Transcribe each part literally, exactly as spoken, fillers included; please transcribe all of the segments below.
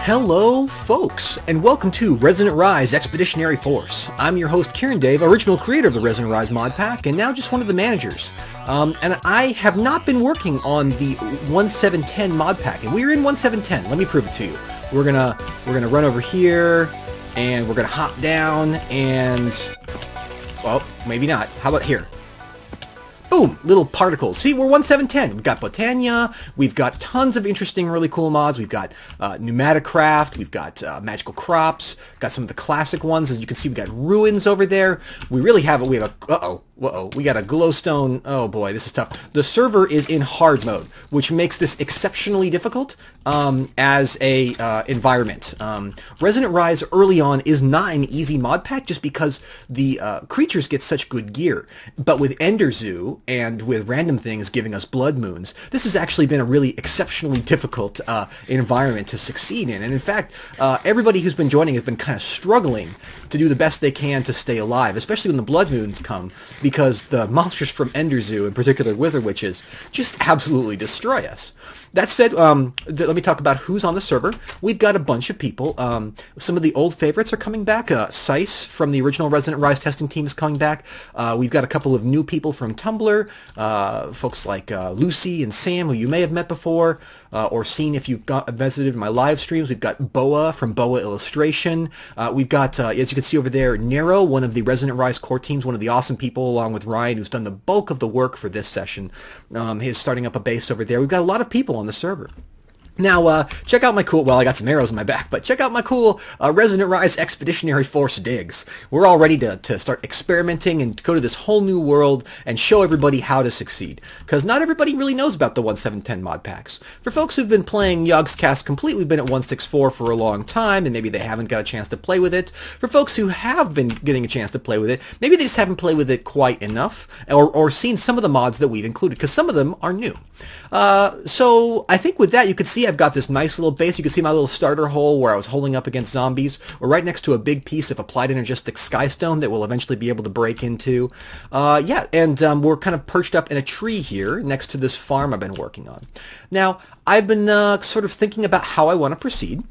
Hello folks, and welcome to Resonant Rise Expeditionary Force. I'm your host KirinDave, original creator of the Resonant Rise mod pack, and now just one of the managers. Um, and I have not been working on the one seven ten mod pack, and we're in one seven ten, let me prove it to you. We're gonna, we're gonna run over here, and we're gonna hop down, and... well, maybe not. How about here? Boom! Little particles. See, we're one seven ten. We've got Botania, we've got tons of interesting, really cool mods. We've got uh, Pneumaticraft, we've got uh, Magical Crops, got some of the classic ones. As you can see, we've got Ruins over there. We really have, we have a, uh-oh, uh-oh, we got a glowstone. Oh boy, this is tough. The server is in hard mode, which makes this exceptionally difficult um, as a uh, environment. Um, Resonant Rise early on is not an easy mod pack just because the uh, creatures get such good gear. But with Ender Zoo, and with random things giving us blood moons, this has actually been a really exceptionally difficult uh, environment to succeed in. And in fact, uh, everybody who's been joining has been kind of struggling to do the best they can to stay alive, especially when the blood moons come, because the monsters from Ender Zoo, in particular Wither Witches, just absolutely destroy us. That said, um, th let me talk about who's on the server. We've got a bunch of people. Um, some of the old favorites are coming back. Uh, Sice from the original Resonant Rise testing team is coming back. Uh, we've got a couple of new people from Tumblr, uh, folks like uh, Lucy and Sam, who you may have met before uh, or seen if you've got, visited my live streams. We've got Boa from Boa Illustration. Uh, we've got, uh, as you can see over there, Nero, one of the Resonant Rise core teams, one of the awesome people, along with Ryan, who's done the bulk of the work for this session. Um, he's starting up a base over there. We've got a lot of people on the server. Now, uh, check out my cool, well, I got some arrows in my back, but check out my cool uh, Resonant Rise Expeditionary Force digs. We're all ready to, to start experimenting and go to this whole new world and show everybody how to succeed. Because not everybody really knows about the one seven ten mod packs. For folks who've been playing Yogscast Complete, we've been at one six four for a long time, and maybe they haven't got a chance to play with it. For folks who have been getting a chance to play with it, maybe they just haven't played with it quite enough, or, or seen some of the mods that we've included, because some of them are new. Uh, so, I think with that, you could see I've got this nice little base. You can see my little starter hole where I was holding up against zombies. We're right next to a big piece of Applied Energistic Skystone that we'll eventually be able to break into. Uh, yeah, and um, we're kind of perched up in a tree here next to this farm I've been working on. Now, I've been uh, sort of thinking about how I want to proceed.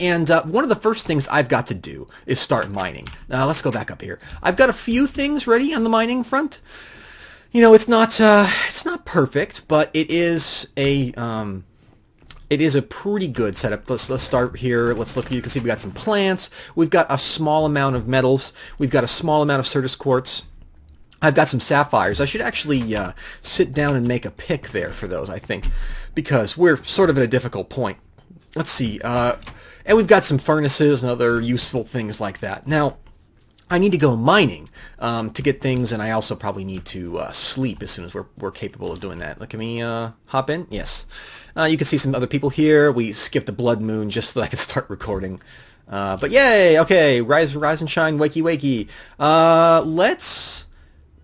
And uh, one of the first things I've got to do is start mining. Now, uh, let's go back up here. I've got a few things ready on the mining front. You know, it's not, uh, it's not perfect, but it is a... Um, It is a pretty good setup. Let's, let's start here. Let's look. You can see we've got some plants. We've got a small amount of metals. We've got a small amount of Certus Quartz. I've got some sapphires. I should actually uh, sit down and make a pick there for those, I think, because we're sort of at a difficult point. Let's see. Uh, and we've got some furnaces and other useful things like that. Now, I need to go mining um, to get things, and I also probably need to uh, sleep as soon as we're, we're capable of doing that. Look, can we uh, hop in? Yes. Uh, you can see some other people here. We skipped a blood moon just so that I could start recording. Uh, but yay! Okay, rise, rise and shine, wakey, wakey. Uh, let's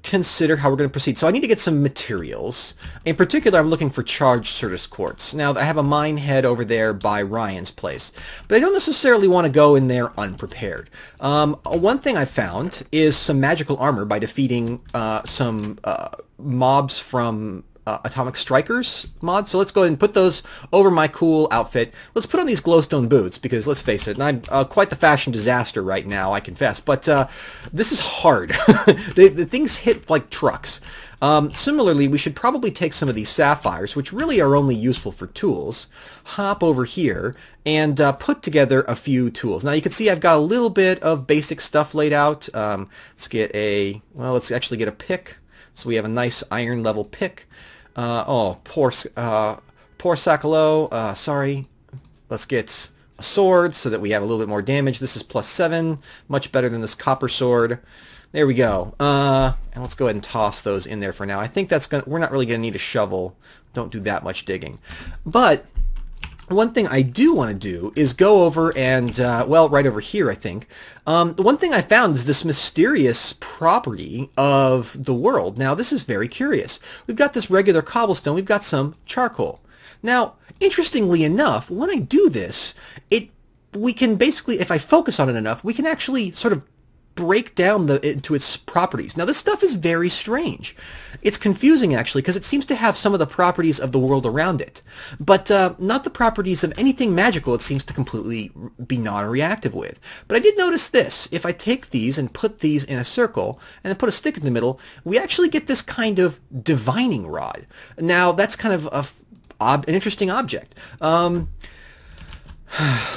consider how we're going to proceed. So I need to get some materials. In particular, I'm looking for charged Certus Quartz. Now, I have a mine head over there by Ryan's place, but I don't necessarily want to go in there unprepared. Um, one thing I found is some magical armor by defeating uh, some uh, mobs from Uh, Atomic Strikers mod. So let's go ahead and put those over my cool outfit. Let's put on these glowstone boots because, let's face it, and I'm uh, quite the fashion disaster right now, I confess. But uh, this is hard. the, the things hit like trucks. Um, similarly, we should probably take some of these sapphires, which really are only useful for tools, hop over here, and uh, put together a few tools. Now, you can see I've got a little bit of basic stuff laid out. Um, let's get a, well, let's actually get a pick. So we have a nice iron level pick. Uh, oh, poor, uh, poor Sakhalo, uh, sorry. Let's get a sword so that we have a little bit more damage. This is plus seven, much better than this copper sword. There we go. Uh, and let's go ahead and toss those in there for now. I think that's gonna, we're not really gonna need a shovel. Don't do that much digging. But one thing I do want to do is go over and, uh, well, right over here, I think. Um, the one thing I found is this mysterious property of the world. Now, this is very curious. We've got this regular cobblestone. We've got some charcoal. Now, interestingly enough, when I do this, it we can basically, if I focus on it enough, we can actually sort of break down the, into its properties. Now, this stuff is very strange. It's confusing, actually, because it seems to have some of the properties of the world around it, but uh, not the properties of anything magical it seems to completely be non-reactive with. But I did notice this. If I take these and put these in a circle, and then put a stick in the middle, we actually get this kind of divining rod. Now, that's kind of a, ob- an interesting object. Um,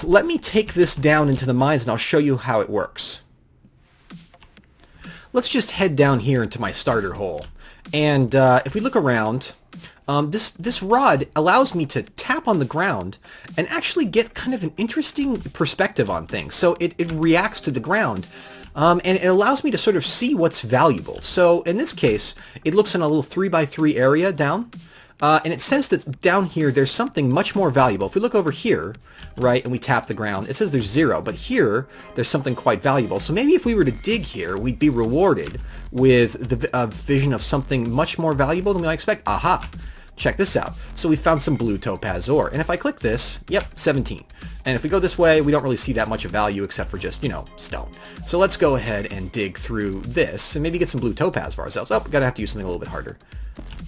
let me take this down into the mines, and I'll show you how it works. Let's just head down here into my starter hole. And uh, if we look around, um, this, this rod allows me to tap on the ground and actually get kind of an interesting perspective on things. So it, it reacts to the ground, um, and it allows me to sort of see what's valuable. So in this case, it looks in a little three by three area down, uh, and it says that down here there's something much more valuable. If we look over here, right, and we tap the ground, it says there's zero, but here there's something quite valuable. So maybe if we were to dig here, we'd be rewarded with the uh, vision of something much more valuable than we might expect. Aha! Check this out. So we found some blue topaz ore. And if I click this, yep, seventeen. And if we go this way, we don't really see that much of value except for just, you know, stone. So let's go ahead and dig through this and maybe get some blue topaz for ourselves. Oh, we're gonna have to use something a little bit harder.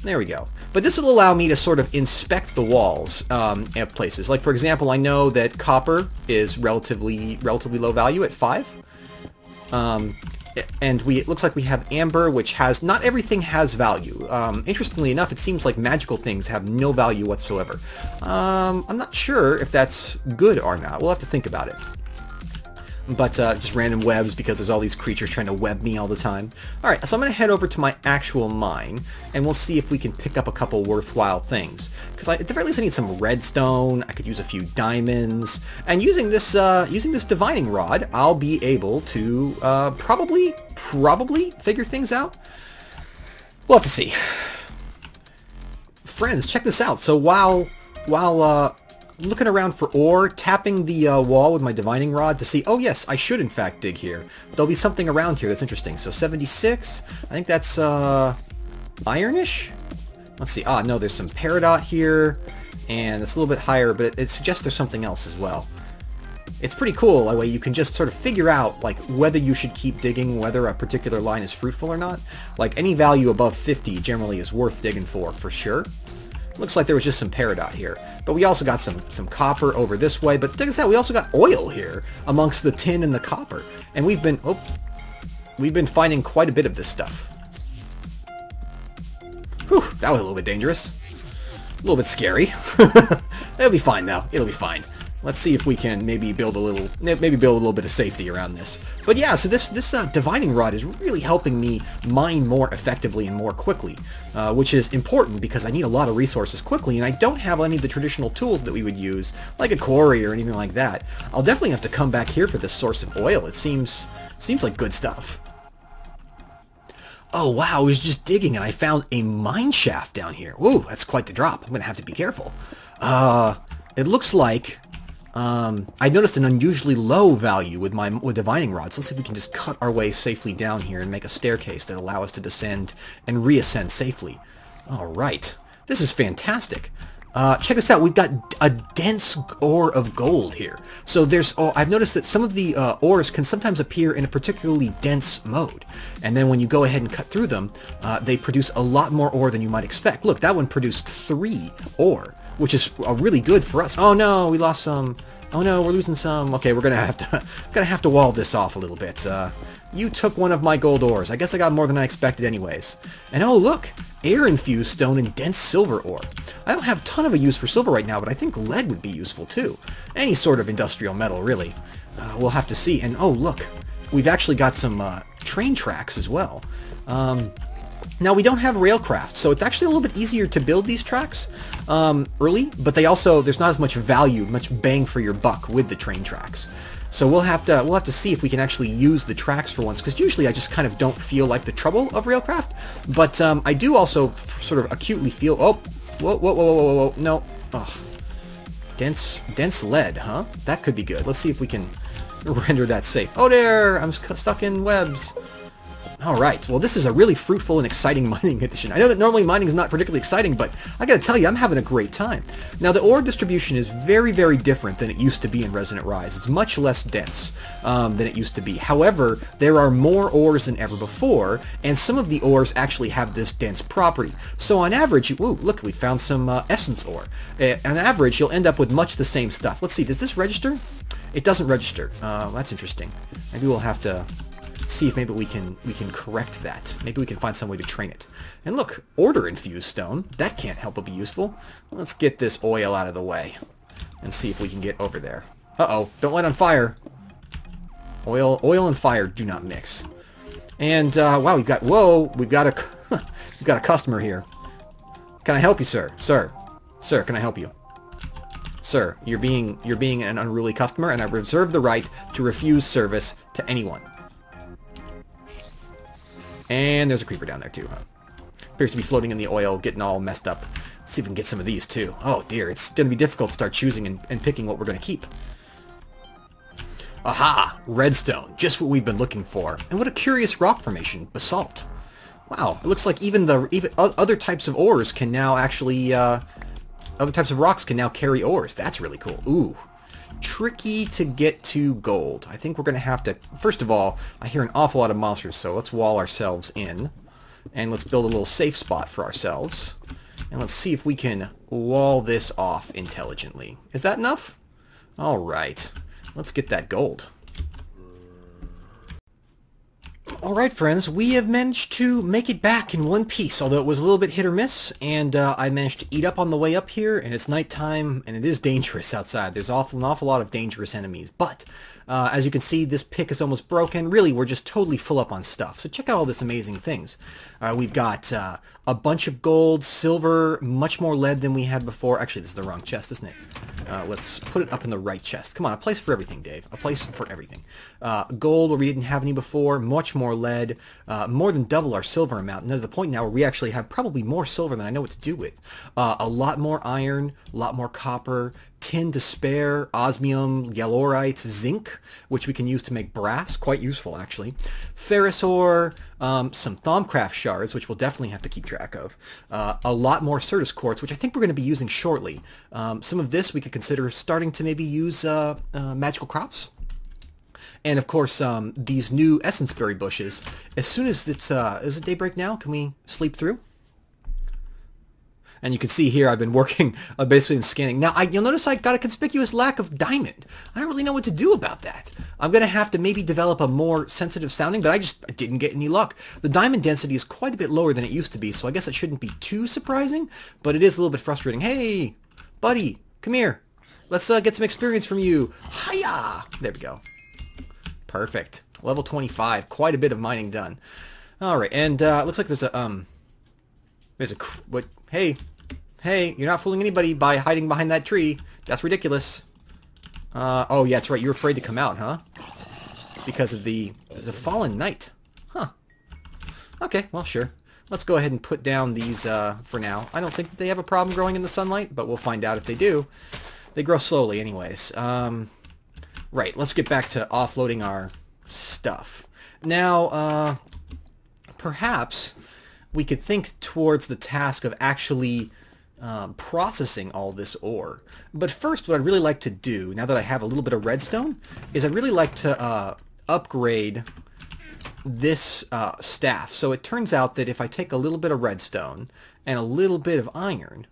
There we go. But this will allow me to sort of inspect the walls um, at places. Like, for example, I know that copper is relatively relatively low value at five. Um, and we it looks like we have amber, which has... Not everything has value. Um, interestingly enough, it seems like magical things have no value whatsoever. Um, I'm not sure if that's good or not. We'll have to think about it. But uh, just random webs, because there's all these creatures trying to web me all the time. Alright, so I'm going to head over to my actual mine, and we'll see if we can pick up a couple worthwhile things. Because at the very least I need some redstone, I could use a few diamonds, and using this uh, using this divining rod, I'll be able to uh, probably, probably figure things out. We'll have to see. Friends, check this out. So while, while, uh... looking around for ore, tapping the uh, wall with my divining rod to see, oh yes, I should in fact dig here. There'll be something around here that's interesting. So seventy-six, I think that's uh, ironish? Let's see, ah no, there's some peridot here, and it's a little bit higher, but it, it suggests there's something else as well. It's pretty cool, that way you can just sort of figure out like whether you should keep digging, whether a particular line is fruitful or not. Like any value above fifty generally is worth digging for, for sure. Looks like there was just some peridot here. But we also got some, some copper over this way. But check this out, we also got oil here amongst the tin and the copper. And we've been, oh, we've been finding quite a bit of this stuff. Whew, that was a little bit dangerous. A little bit scary. It'll be fine though, it'll be fine. Let's see if we can maybe build a little, maybe build a little bit of safety around this. But yeah, so this this uh, divining rod is really helping me mine more effectively and more quickly, uh, which is important because I need a lot of resources quickly, and I don't have any of the traditional tools that we would use, like a quarry or anything like that. I'll definitely have to come back here for this source of oil. It seems seems like good stuff. Oh wow, I was just digging and I found a mine shaft down here. Whoa, that's quite the drop. I'm gonna have to be careful. Uh, it looks like. Um, I noticed an unusually low value with my with divining rods. Let's see if we can just cut our way safely down here and make a staircase that allows us to descend and reascend safely. All right, this is fantastic. Uh, check this out. We've got a dense ore of gold here. So there's. Oh, I've noticed that some of the uh, ores can sometimes appear in a particularly dense mode, and then when you go ahead and cut through them, uh, they produce a lot more ore than you might expect. Look, that one produced three ore, which is uh, really good for us. Oh no, we lost some. Oh no, we're losing some. Okay, we're gonna have to gonna have to wall this off a little bit. Uh, you took one of my gold ores. I guess I got more than I expected anyways. And oh look, air-infused stone and dense silver ore. I don't have a ton of a use for silver right now, but I think lead would be useful too. Any sort of industrial metal, really. Uh, we'll have to see. And oh look, we've actually got some uh, train tracks as well. Um, Now, we don't have Railcraft, so it's actually a little bit easier to build these tracks um, early, but they also, there's not as much value, much bang for your buck with the train tracks. So we'll have to we'll have to see if we can actually use the tracks for once, because usually I just kind of don't feel like the trouble of Railcraft, but um, I do also sort of acutely feel, oh, whoa, whoa, whoa, whoa, whoa, whoa, no, oh, dense, dense lead, huh? That could be good. Let's see if we can render that safe. Oh, there, I'm stuck in webs. All right, well, this is a really fruitful and exciting mining edition. I know that normally mining is not particularly exciting, but I gotta tell you, I'm having a great time. Now, the ore distribution is very, very different than it used to be in Resonant Rise. It's much less dense um, than it used to be. However, there are more ores than ever before, and some of the ores actually have this dense property. So on average, you, ooh, look, we found some uh, Essence Ore. Uh, on average, you'll end up with much the same stuff. Let's see, does this register? It doesn't register. Uh, that's interesting. Maybe we'll have to see if maybe we can we can correct that. Maybe we can find some way to train it. And look, order infused stone. That can't help but be useful. Let's get this oil out of the way and see if we can get over there. Uh-oh, don't light on fire. Oil, oil and fire do not mix. And uh, wow, we've got whoa, we've got a we've got a customer here. Can I help you, sir? Sir, sir, can I help you? Sir, you're being you're being an unruly customer, and I reserve the right to refuse service to anyone. And there's a creeper down there too, huh? Appears to be floating in the oil, getting all messed up. Let's see if we can get some of these too. Oh dear, it's going to be difficult to start choosing and, and picking what we're going to keep. Aha! Redstone, just what we've been looking for. And what a curious rock formation, basalt. Wow, it looks like even the even other types of ores can now actually, uh, other types of rocks can now carry ores. That's really cool. Ooh. Tricky to get to gold. I think we're going to have to, first of all, I hear an awful lot of monsters, so let's wall ourselves in. And let's build a little safe spot for ourselves. And let's see if we can wall this off intelligently. Is that enough? All right. Let's get that gold. All right, friends, we have managed to make it back in one piece, although it was a little bit hit or miss, and uh, I managed to eat up on the way up here, and it's nighttime, and it is dangerous outside. There's awful, an awful lot of dangerous enemies, but uh, as you can see, this pick is almost broken. Really, we're just totally full up on stuff, so check out all this amazing things. Uh, we've got uh, a bunch of gold, silver, much more lead than we had before. Actually, this is the wrong chest, isn't it? Uh, let's put it up in the right chest. Come on, a place for everything, Dave. A place for everything. Uh, gold, where we didn't have any before, much more lead, uh, more than double our silver amount, and to the point now where we actually have probably more silver than I know what to do with. Uh, a lot more iron, a lot more copper, tin to spare, osmium, yellowite, zinc, which we can use to make brass, quite useful actually. Ferrous ore, um, some Thaumcraft shards, which we'll definitely have to keep track of. Uh, a lot more Certus Quartz, which I think we're going to be using shortly. Um, some of this we could consider starting to maybe use uh, uh, Magical Crops. And of course, um, these new Essenceberry Bushes. As soon as it's, uh, is it daybreak now? Can we sleep through? And you can see here I've been working, uh, basically been scanning. Now, I, you'll notice I got a conspicuous lack of diamond. I don't really know what to do about that. I'm going to have to maybe develop a more sensitive sounding, but I just I didn't get any luck. The diamond density is quite a bit lower than it used to be, so I guess it shouldn't be too surprising, but it is a little bit frustrating. Hey, buddy, come here. Let's uh, get some experience from you. Hiya! There we go. Perfect. Level twenty-five. Quite a bit of mining done. All right, and it uh, looks like there's a, um, there's a, what, hey. Hey, you're not fooling anybody by hiding behind that tree. That's ridiculous. Uh, oh, yeah, that's right. You're afraid to come out, huh? Because of the... There's a fallen knight. Huh. Okay, well, sure. Let's go ahead and put down these uh, for now. I don't think that they have a problem growing in the sunlight, but we'll find out if they do. They grow slowly anyways. Um, right, let's get back to offloading our stuff. Now, uh, perhaps we could think towards the task of actually... Um, processing all this ore. But first, what I'd really like to do, now that I have a little bit of redstone, is I'd really like to uh, upgrade this uh, staff. So it turns out that if I take a little bit of redstone and a little bit of iron,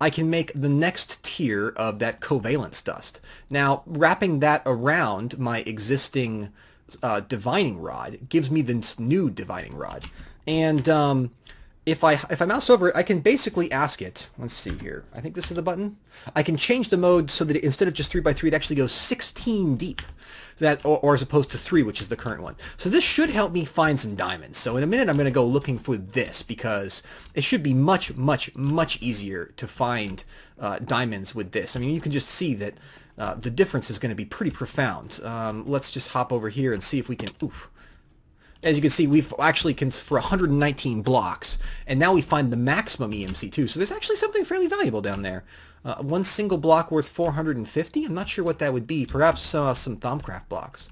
I can make the next tier of that covalence dust. Now, wrapping that around my existing uh, divining rod gives me this new divining rod. And, um... If I, if I mouse over it, I can basically ask it, let's see here, I think this is the button. I can change the mode so that it, instead of just three by three, it actually goes sixteen deep, that, or, or as opposed to three, which is the current one. So this should help me find some diamonds. So in a minute, I'm going to go looking for this, because it should be much, much, much easier to find uh, diamonds with this. I mean, you can just see that uh, the difference is going to be pretty profound. Um, let's just hop over here and see if we can... Oof. As you can see, we've actually, for one hundred nineteen blocks, and now we find the maximum E M C too. So there's actually something fairly valuable down there. Uh, one single block worth four hundred fifty? I'm not sure what that would be. Perhaps uh, some Thaumcraft blocks.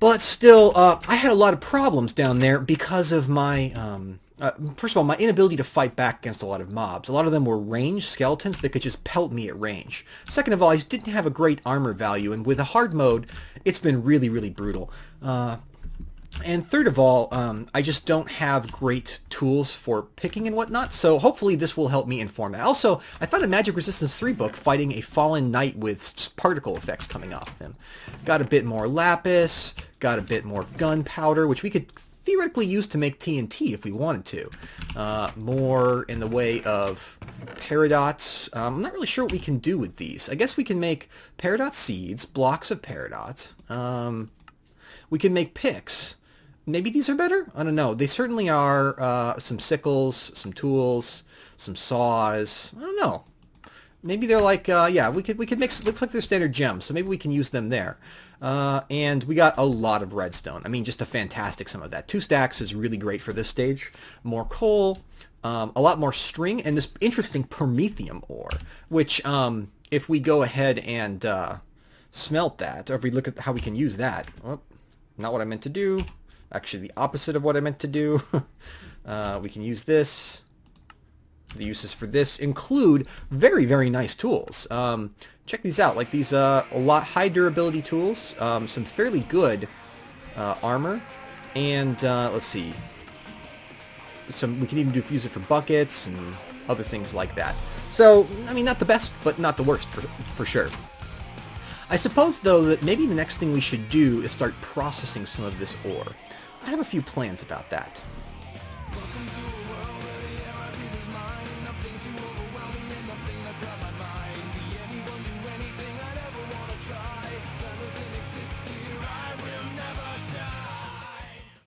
But still, uh, I had a lot of problems down there because of my, um, uh, first of all, my inability to fight back against a lot of mobs. A lot of them were ranged skeletons that could just pelt me at range. Second of all, I just didn't have a great armor value, and with a hard mode, it's been really, really brutal. Uh, and third of all, um, I just don't have great tools for picking and whatnot, so hopefully this will help me inform that. Also, I found a Magic Resistance three book fighting a fallen knight with particle effects coming off them. Got a bit more lapis... Got a bit more gunpowder, which we could theoretically use to make T N T if we wanted to. Uh, more in the way of Peridots. Um, I'm not really sure what we can do with these. I guess we can make Peridot seeds, blocks of Peridot. Um, we can make picks. Maybe these are better? I don't know. They certainly are. Uh, some sickles, some tools, some saws. I don't know. Maybe they're like, uh, yeah, we could we could mix. Looks like they're standard gems, so maybe we can use them there. Uh, and we got a lot of redstone. I mean, just a fantastic sum of that. Two stacks is really great for this stage. More coal, um, a lot more string, and this interesting Promethium ore, which um, if we go ahead and uh, smelt that, or if we look at how we can use that, oh, not what I meant to do. Actually, the opposite of what I meant to do. uh, we can use this. The uses for this include very, very nice tools. Um, check these out, like these uh, a lot high durability tools, um, some fairly good uh, armor, and uh, let's see, some we can even do use it for buckets and other things like that. So, I mean, not the best, but not the worst for, for sure. I suppose, though, that maybe the next thing we should do is start processing some of this ore. I have a few plans about that.